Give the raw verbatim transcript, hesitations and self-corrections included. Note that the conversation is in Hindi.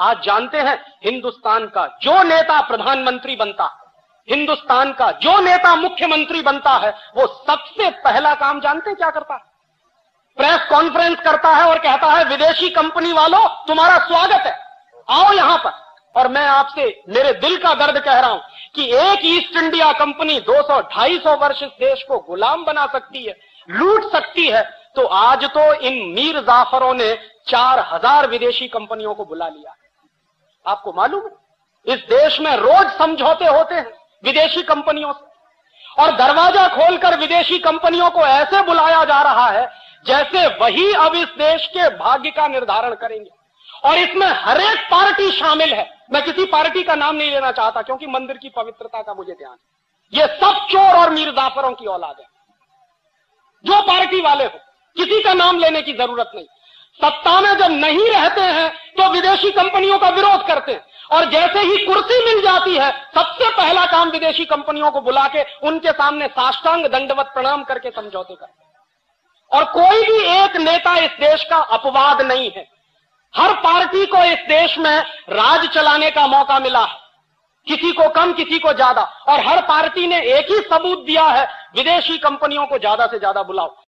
आज जानते हैं हिंदुस्तान का जो नेता प्रधानमंत्री बनता है, हिंदुस्तान का जो नेता मुख्यमंत्री बनता है, वो सबसे पहला काम जानते क्या करता है? प्रेस कॉन्फ्रेंस करता है और कहता है विदेशी कंपनी वालों तुम्हारा स्वागत है, आओ यहां पर। और मैं आपसे मेरे दिल का दर्द कह रहा हूं कि एक ईस्ट इंडिया कंपनी दो सौ ढाई सौ वर्ष इस देश को गुलाम बना सकती है, लूट सकती है, तो आज तो इन मीर जाफरों ने चार हज़ार विदेशी कंपनियों को बुला लिया। आपको मालूम है इस देश में रोज समझौते होते हैं विदेशी कंपनियों से, और दरवाजा खोलकर विदेशी कंपनियों को ऐसे बुलाया जा रहा है जैसे वही अब इस देश के भाग्य का निर्धारण करेंगे। और इसमें हर एक पार्टी शामिल है। मैं किसी पार्टी का नाम नहीं लेना चाहता क्योंकि मंदिर की पवित्रता का मुझे ध्यान है। ये सब चोर और मीर जाफरों की औलाद है, जो पार्टी वाले हो, किसी का नाम लेने की जरूरत नहीं। सत्ता में जब नहीं रहते हैं तो विदेशी कंपनियों का विरोध करते हैं, और जैसे ही कुर्सी मिल जाती है सबसे पहला काम विदेशी कंपनियों को बुला के उनके सामने साष्टांग दंडवत प्रणाम करके समझौते करते हैं। और कोई भी एक नेता इस देश का अपवाद नहीं है। हर पार्टी को इस देश में राज चलाने का मौका मिला है, किसी को कम किसी को ज्यादा, और हर पार्टी ने एक ही सबूत दिया है, विदेशी कंपनियों को ज्यादा से ज्यादा बुलाओ।